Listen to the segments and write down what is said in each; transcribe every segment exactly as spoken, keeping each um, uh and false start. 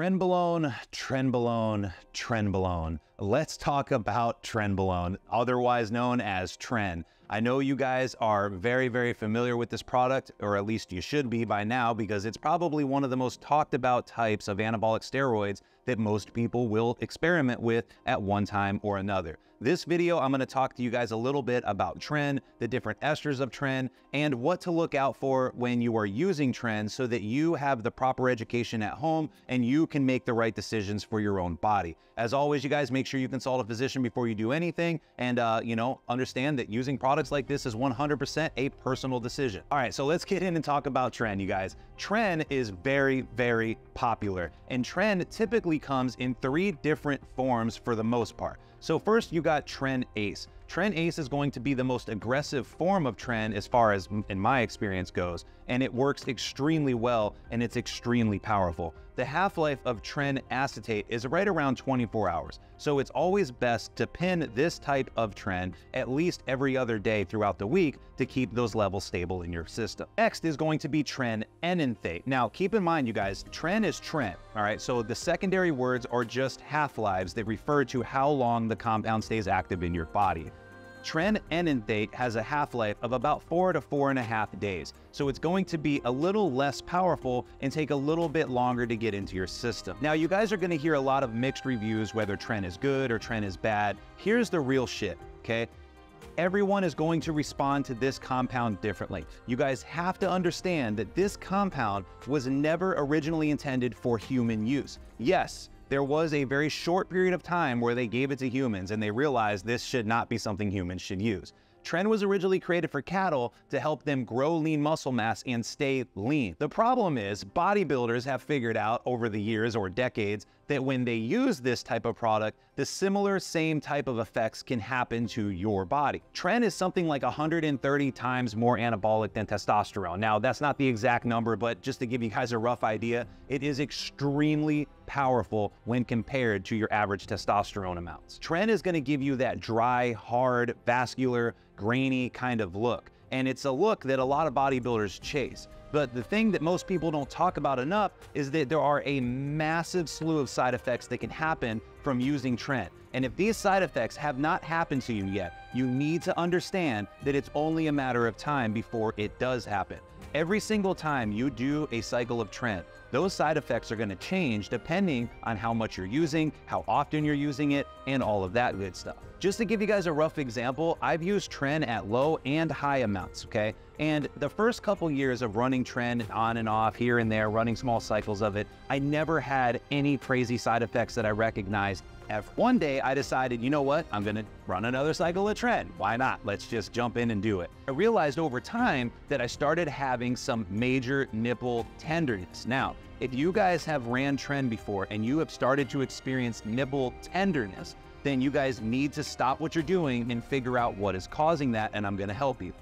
Trenbolone, Trenbolone, Trenbolone. Let's talk about Trenbolone, otherwise known as Tren. I know you guys are very, very familiar with this product, or at least you should be by now, because it's probably one of the most talked about types of anabolic steroids that most people will experiment with at one time or another. This video, I'm gonna talk to you guys a little bit about Tren, the different esters of Tren, and what to look out for when you are using Tren so that you have the proper education at home and you can make the right decisions for your own body. As always, you guys, make sure you consult a physician before you do anything, and uh, you know, understand that using products like this is one hundred percent a personal decision. All right, so let's get in and talk about Tren, you guys. Tren is very, very popular, and Tren typically comes in three different forms for the most part. So first, you got Tren Ace. Tren Ace is going to be the most aggressive form of Tren as far as in my experience goes, and it works extremely well and it's extremely powerful. The half-life of Tren acetate is right around twenty-four hours, so it's always best to pin this type of Tren at least every other day throughout the week to keep those levels stable in your system. Next is going to be Tren enanthate. Now keep in mind, you guys, Tren is Tren, all right? So the secondary words are just half-lives that refer to how long the compound stays active in your body. Tren enanthate has a half-life of about four to four and a half days, so it's going to be a little less powerful and take a little bit longer to get into your system. Now, you guys are gonna hear a lot of mixed reviews whether Tren is good or Tren is bad. Here's the real shit, okay? Everyone is going to respond to this compound differently. You guys have to understand that this compound was never originally intended for human use. Yes, there was a very short period of time where they gave it to humans and they realized this should not be something humans should use. Tren was originally created for cattle to help them grow lean muscle mass and stay lean. The problem is bodybuilders have figured out over the years or decades that when they use this type of product, the similar same type of effects can happen to your body. Tren is something like one hundred thirty times more anabolic than testosterone. Now, that's not the exact number, but just to give you guys a rough idea, it is extremely powerful when compared to your average testosterone amounts. Tren is gonna give you that dry, hard, vascular, grainy kind of look. And it's a look that a lot of bodybuilders chase. But the thing that most people don't talk about enough is that there are a massive slew of side effects that can happen from using Tren. And if these side effects have not happened to you yet, you need to understand that it's only a matter of time before it does happen. Every single time you do a cycle of Tren, those side effects are gonna change depending on how much you're using, how often you're using it, and all of that good stuff. Just to give you guys a rough example, I've used Tren at low and high amounts, okay? And the first couple years of running Tren on and off, here and there, running small cycles of it, I never had any crazy side effects that I recognized. One day I decided, you know what, I'm gonna run another cycle of Tren. Why not? Let's just jump in and do it. I realized over time that I started having some major nipple tenderness. Now, if you guys have ran Tren before and you have started to experience nipple tenderness, then you guys need to stop what you're doing and figure out what is causing that, and I'm gonna help you.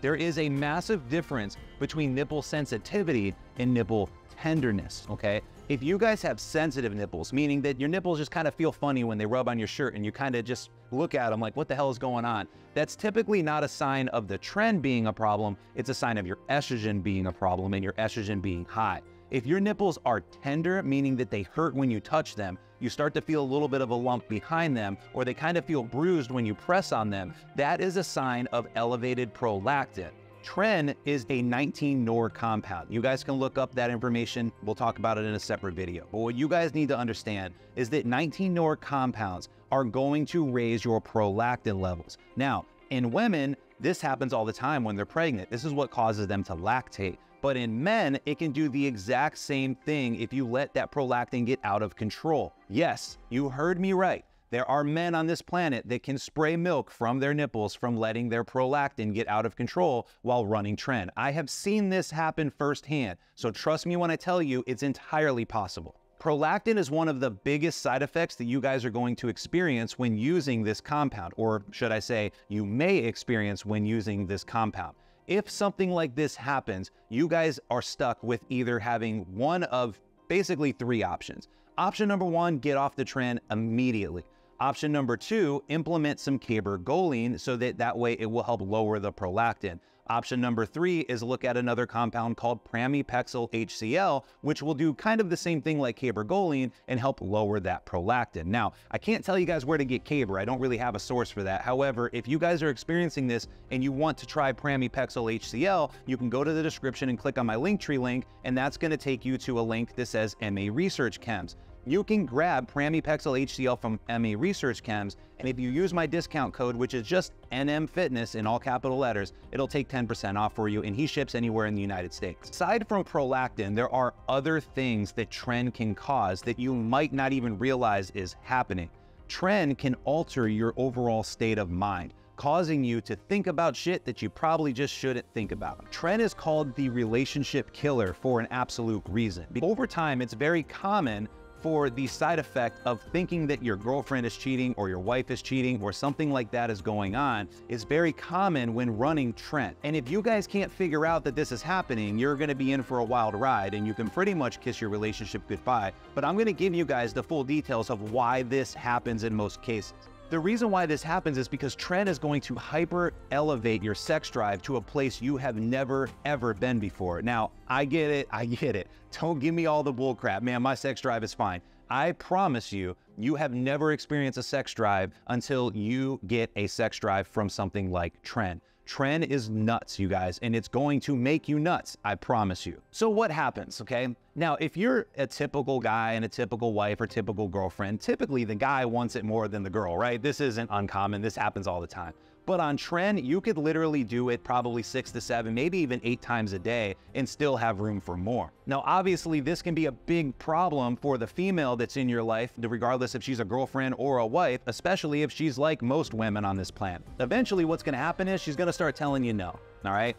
There is a massive difference between nipple sensitivity and nipple tenderness, okay? If you guys have sensitive nipples, meaning that your nipples just kind of feel funny when they rub on your shirt and you kind of just look at them like, what the hell is going on? That's typically not a sign of the Tren being a problem. It's a sign of your estrogen being a problem and your estrogen being high. If your nipples are tender, meaning that they hurt when you touch them, you start to feel a little bit of a lump behind them, or they kind of feel bruised when you press on them, that is a sign of elevated prolactin. Tren is a nineteen nor compound. You guys can look up that information. We'll talk about it in a separate video. But what you guys need to understand is that nineteen nor compounds are going to raise your prolactin levels. Now, in women, this happens all the time when they're pregnant. This is what causes them to lactate. But in men, it can do the exact same thing if you let that prolactin get out of control. Yes, you heard me right. There are men on this planet that can spray milk from their nipples from letting their prolactin get out of control while running Tren. I have seen this happen firsthand, so trust me when I tell you it's entirely possible. Prolactin is one of the biggest side effects that you guys are going to experience when using this compound, or should I say, you may experience when using this compound. If something like this happens, you guys are stuck with either having one of basically three options. Option number one, get off the Tren immediately. Option number two, implement some cabergoline so that that way it will help lower the prolactin. Option number three is look at another compound called pramipexole H C L, which will do kind of the same thing like cabergoline and help lower that prolactin. Now, I can't tell you guys where to get caber. I don't really have a source for that. However, if you guys are experiencing this and you want to try pramipexole H C L, you can go to the description and click on my Linktree link, and that's going to take you to a link that says M A Research Chems. You can grab pramipexole H C L from M A Research Chems, and if you use my discount code, which is just N M Fitness in all capital letters, it'll take ten percent off for you, and he ships anywhere in the United States. Aside from prolactin, there are other things that Tren can cause that you might not even realize is happening. Tren can alter your overall state of mind, causing you to think about shit that you probably just shouldn't think about. Tren is called the relationship killer for an absolute reason. Over time, it's very common for the side effect of thinking that your girlfriend is cheating or your wife is cheating or something like that is going on is very common when running Tren. And if you guys can't figure out that this is happening, you're gonna be in for a wild ride and you can pretty much kiss your relationship goodbye. But I'm gonna give you guys the full details of why this happens in most cases. The reason why this happens is because Tren is going to hyper elevate your sex drive to a place you have never, ever been before. Now, I get it, I get it. Don't give me all the bull crap, man, my sex drive is fine. I promise you, you have never experienced a sex drive until you get a sex drive from something like Tren. Tren is nuts, you guys, and it's going to make you nuts, I promise you. So what happens, okay? Now, if you're a typical guy and a typical wife or typical girlfriend, typically the guy wants it more than the girl, right? This isn't uncommon, this happens all the time. But on Tren, you could literally do it probably six to seven, maybe even eight times a day and still have room for more. Now, obviously, this can be a big problem for the female that's in your life, regardless if she's a girlfriend or a wife, especially if she's like most women on this planet. Eventually, what's gonna happen is she's gonna start telling you no, all right?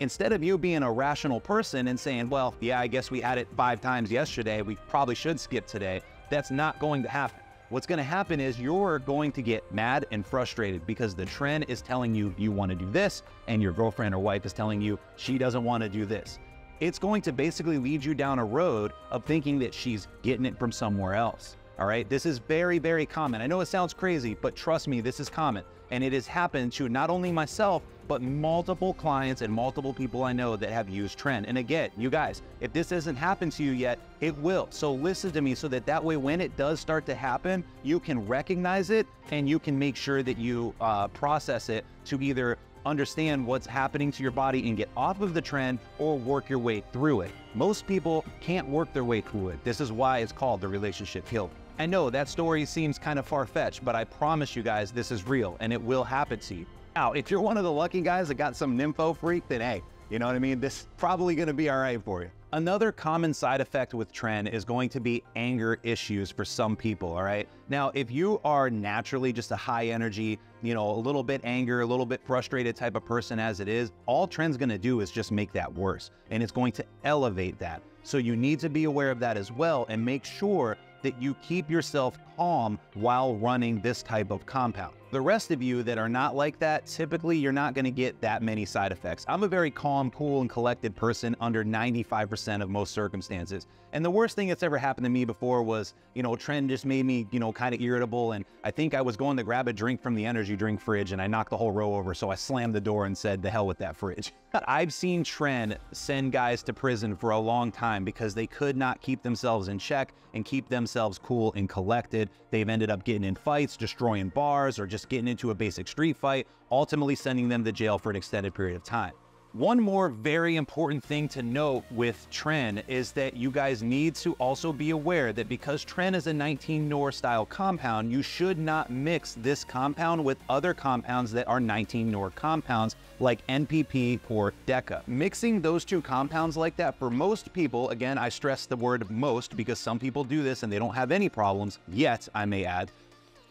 Instead of you being a rational person and saying, well, yeah, I guess we had it five times yesterday, we probably should skip today, that's not going to happen. What's gonna happen is you're going to get mad and frustrated because the Tren is telling you you wanna do this and your girlfriend or wife is telling you she doesn't wanna do this. It's going to basically lead you down a road of thinking that she's getting it from somewhere else, all right? This is very, very common. I know it sounds crazy, but trust me, this is common. And it has happened to not only myself, but multiple clients and multiple people I know that have used Tren. And again, you guys, if this hasn't happened to you yet, it will. So listen to me so that that way when it does start to happen, you can recognize it and you can make sure that you uh, process it to either understand what's happening to your body and get off of the Tren or work your way through it. Most people can't work their way through it. This is why it's called the relationship killer. I know that story seems kind of far-fetched, but I promise you guys this is real and it will happen to you. Now, if you're one of the lucky guys that got some nympho freak, then hey, you know what I mean? This is probably gonna be all right for you. Another common side effect with Tren is going to be anger issues for some people, all right? Now, if you are naturally just a high energy, you know, a little bit anger, a little bit frustrated type of person as it is, all Tren's gonna do is just make that worse and it's going to elevate that. So you need to be aware of that as well and make sure that you keep yourself calm while running this type of compound. The rest of you that are not like that, typically you're not gonna get that many side effects. I'm a very calm, cool, and collected person under ninety-five percent of most circumstances. And the worst thing that's ever happened to me before was, you know, Tren just made me, you know, kind of irritable, and I think I was going to grab a drink from the energy drink fridge and I knocked the whole row over, so I slammed the door and said, the hell with that fridge. I've seen Tren send guys to prison for a long time because they could not keep themselves in check and keep themselves cool and collected. They've ended up getting in fights, destroying bars, or just getting into a basic street fight, ultimately sending them to jail for an extended period of time. One more very important thing to note with Tren is that you guys need to also be aware that because Tren is a nineteen nor style compound, you should not mix this compound with other compounds that are nineteen nor compounds like N P P or DECA. Mixing those two compounds like that for most people, again, I stress the word most because some people do this and they don't have any problems yet, I may add,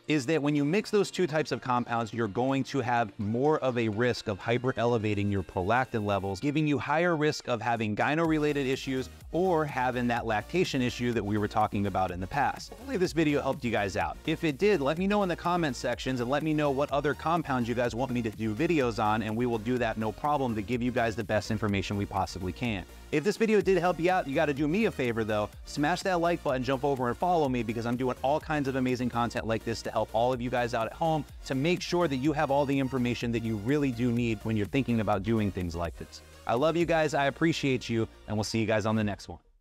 is that when you mix those two types of compounds, you're going to have more of a risk of hyper elevating your prolactin levels, giving you higher risk of having gyno-related issues or having that lactation issue that we were talking about in the past. Hopefully this video helped you guys out. If it did, let me know in the comment sections and let me know what other compounds you guys want me to do videos on, and we will do that no problem to give you guys the best information we possibly can. If this video did help you out, you gotta do me a favor though, smash that like button, jump over and follow me, because I'm doing all kinds of amazing content like this to help all of you guys out at home to make sure that you have all the information that you really do need when you're thinking about doing things like this. I love you guys, I appreciate you, and we'll see you guys on the next one.